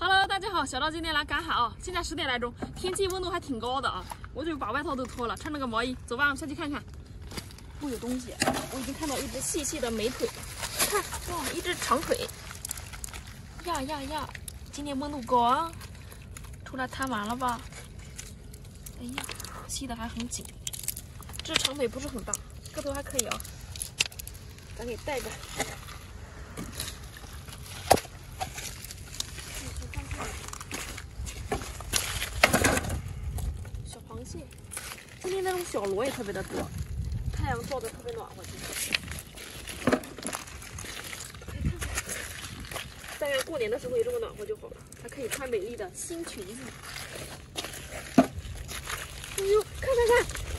Hello， 大家好，小赵今天来赶海啊！现在10点来钟，天气温度还挺高的啊，我就把外套都脱了，穿着个毛衣。走吧，我们下去看看。哦，有东西，我已经看到一只细细的美腿，看，哇，一只长腿。呀！今天温度高啊，出来贪玩了吧？哎呀，系的还很紧。这长腿不是很大，个头还可以啊。咱给带着。 今天那种小螺也特别的多，太阳照的特别暖和。但愿过年的时候也这么暖和就好了，还可以穿美丽的新裙子。哎呦，看，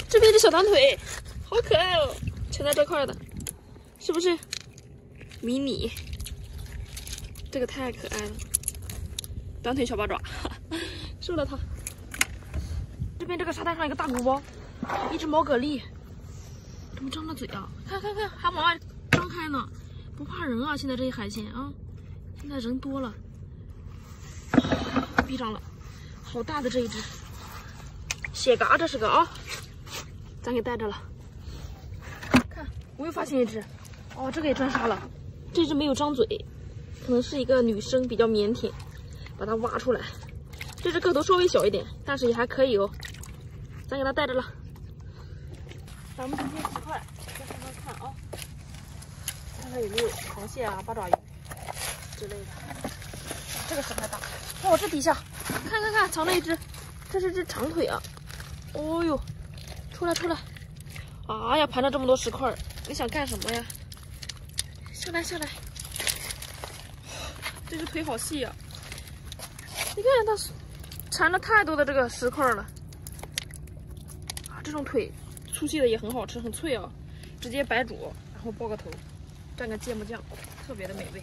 这边的小短腿，好可爱哦！全在这块的，是不是？迷你，这个太可爱了，短腿小八爪，收了它。 这边这个沙滩上一个大鼓包，一只毛蛤蜊，怎么张着嘴啊？看，还往外张开呢，不怕人啊！现在这些海鲜啊，现在人多了，闭上了，好大的这一只，蟹蛤这是个啊，咱给带着了。看，我又发现一只，哦，这个也专杀了，这只没有张嘴，可能是一个女生比较腼腆，把它挖出来。 这只个头稍微小一点，但是也还可以哦。咱给它带着了。咱们今天几块，在上面看啊，看看有没有螃蟹啊、八爪鱼之类的。这个可太大了，哦，这底下，看，藏了一只，这是只长腿啊。哦呦，出来！哎呀，盘着这么多石块，你想干什么呀？上来！这只腿好细呀、啊。 你看它缠了太多的这个石块了啊！这种腿粗细的也很好吃，很脆啊，直接白煮，然后爆个头，蘸个芥末酱，特别的美味。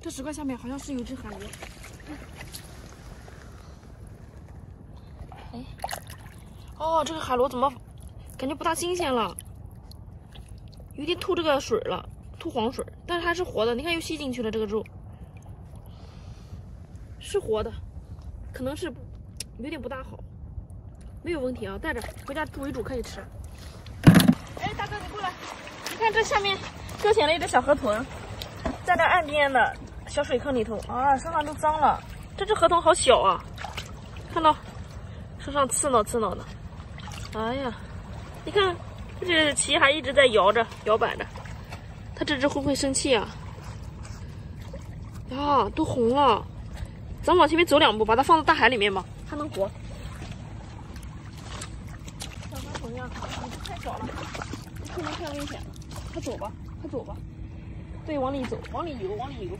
这石块下面好像是有一只海螺，哎，哦，这个海螺怎么感觉不大新鲜了？有点吐这个水了，吐黄水，但是还是活的。你看又吸进去了这个肉。 是活的，可能是有点不大好，没有问题啊，带着回家煮一煮可以吃。哎，大哥你过来，你看这下面搁浅了一只小河豚，在这岸边的小水坑里头啊，身上都脏了。这只河豚好小啊，看到身上刺挠的，哎呀，你看这只鳍还一直在摇摆着，它这只会不会生气啊？啊，都红了。 咱们往前面走2步，把它放到大海里面吧，它能活。小河豚呀，你这太小了，这可能太危险了。快走吧。对，往里走，往里游。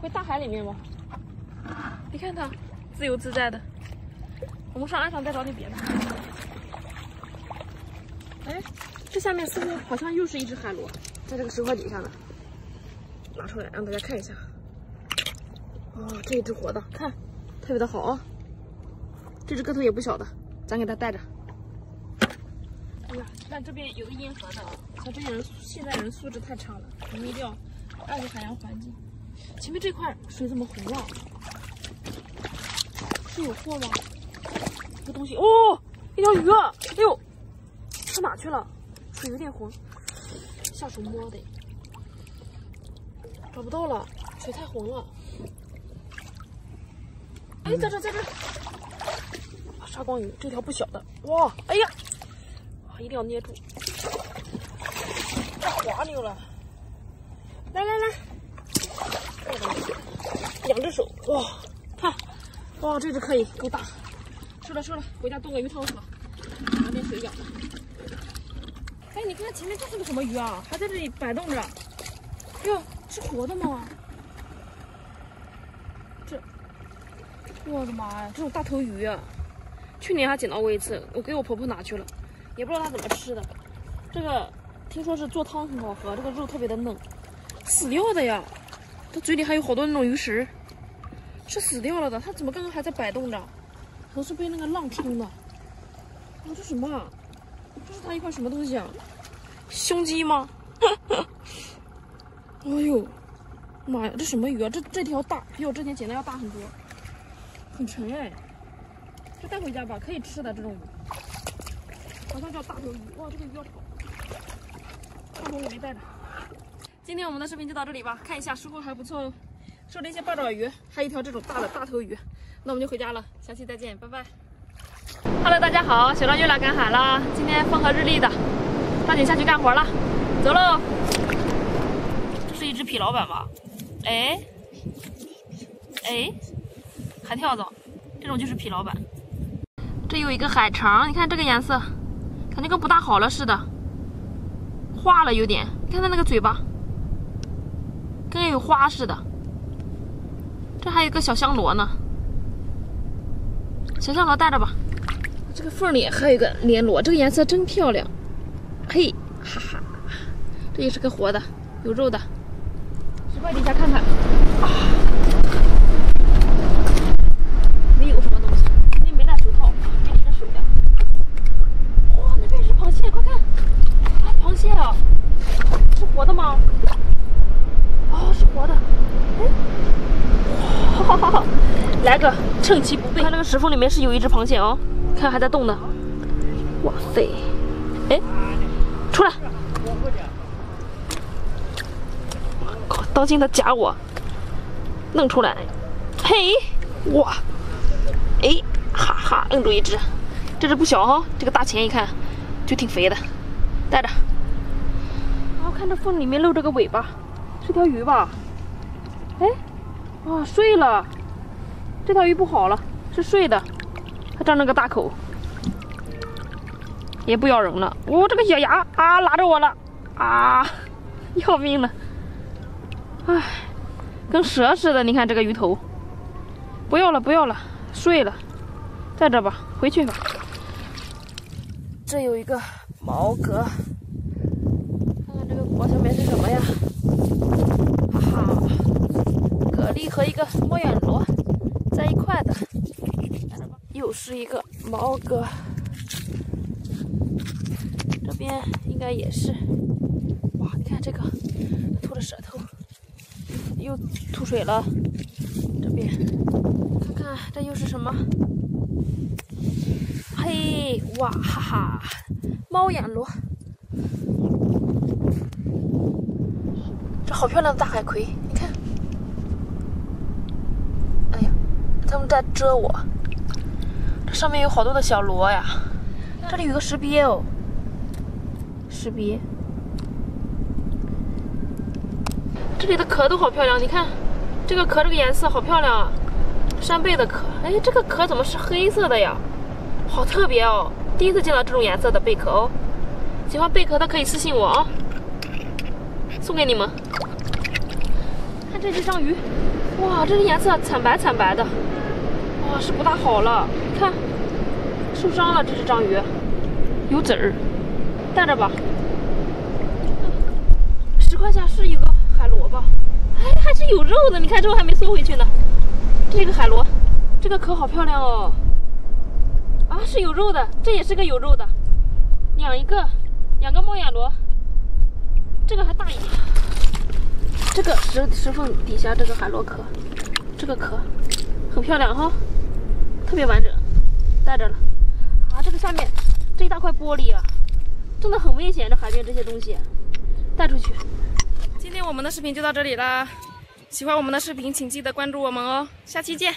回大海里面吧。你看它，自由自在的。我们上岸上再找点别的。哎，这下面似乎好像又是一只海螺，在这个石块底下呢。拿出来让大家看一下。 哦，这一只活的，看，特别的好啊！这只个头也不小的，咱给它带着。哎呀，看这边有个烟盒的，可这些人现在人素质太差了，我们一定要爱护海洋环境。前面这块水怎么红了？是有货吗？这东西哦，一条鱼啊！哎呦，它哪去了？水有点红，下手摸的，找不到了，水太红了。 哎，在这，沙光鱼，这条不小的，哇，哎呀，一定要捏住，太滑溜了，来，2只手，哇，看，哇，这只可以，够大，收了，回家炖个鱼汤吧，拿点水饺。哎，你看前面这是个什么鱼啊？还在这里摆动着，哟，是活的吗？ 我的妈呀，这种大头鱼啊，去年还捡到过一次，我给我婆婆拿去了，也不知道她怎么吃的。这个听说是做汤很好喝，这个肉特别的嫩，死掉的呀，它嘴里还有好多那种鱼食，是死掉了的。它怎么刚刚还在摆动着？可能是被那个浪冲的。啊，这什么？啊？这是它一块什么东西啊？胸肌吗？哎呦，妈呀，这什么鱼啊？这条大，比我之前捡的要大很多，很沉哎。这带回家吧，可以吃的这种鱼，好像叫大头鱼。哇，这个鱼要炒，大头鱼没带着。今天我们的视频就到这里吧，看一下收获还不错哦，收了一些八爪鱼，还有一条这种大的大头鱼。那我们就回家了，下期再见，拜拜。 Hello， 大家好，小张又来赶海啦！今天风和日丽的，抓紧下去干活了，走喽！这是一只痞老板吧？哎，还跳蚤，这种就是痞老板。这有一个海肠，你看这个颜色，感觉跟不大好了似的，化了有点。你看它那个嘴巴，跟有花似的。这还有一个小香螺呢，小香螺带着吧。 这个缝里还有一个莲螺，这个颜色真漂亮，嘿，哈哈，这也是个活的，有肉的，去外地家看看。啊，没有什么东西，今天没戴手套，没离着手的。哇，那边是螃蟹，快看！啊，螃蟹啊，是活的吗？哦，是活的。哎，哇，好，来个趁其不备。看这个石缝里面是有一只螃蟹哦。 看还在动呢，哇塞！哎，出来！靠，当心它夹我！弄出来！嘿，哇！哎，哈哈，摁住一只，这只不小哈，这个大钳一看就挺肥的，带着。然后看这缝里面露着个尾巴，是条鱼吧？哎，啊，睡了！这条鱼不好了，是睡的。 它张着个大口，也不咬人了。哦，这个小牙啊，拉着我了啊，要命了！哎，跟蛇似的。你看这个鱼头，不要了，不要了，睡了，在这吧，回去吧。这有一个毛蛤，看看这个果上面是什么呀？哈哈，蛤蜊和一个墨眼螺在一块的。 又是一个毛蛤，这边应该也是。哇，你看这个吐着舌头，又吐水了。这边看看这又是什么？嘿，哇哈哈，猫眼螺，这好漂亮的大海葵，你看。哎呀，他们在蛰我。 这上面有好多的小螺呀，这里有个石鳖哦，石鳖。这里的壳都好漂亮，你看，这个壳这个颜色好漂亮啊，扇贝的壳。哎，这个壳怎么是黑色的呀？好特别哦，第一次见到这种颜色的贝壳哦。喜欢贝壳的可以私信我啊，送给你们。看这只章鱼，哇，这只颜色惨白惨白的。 哇，是不大好了，看，受伤了这只章鱼，有籽儿，带着吧。10块下是一个海螺吧？哎，还是有肉的，你看这我还没缩回去呢。这个海螺，这个壳好漂亮哦。啊，是有肉的，这也是个有肉的。两个猫眼螺，这个还大一点。这个石缝底下这个海螺壳，这个壳很漂亮哈。 特别完整，带着了啊！这个下面这一大块玻璃啊，真的很危险。这海边这些东西，带出去。今天我们的视频就到这里啦，喜欢我们的视频请记得关注我们哦，下期见。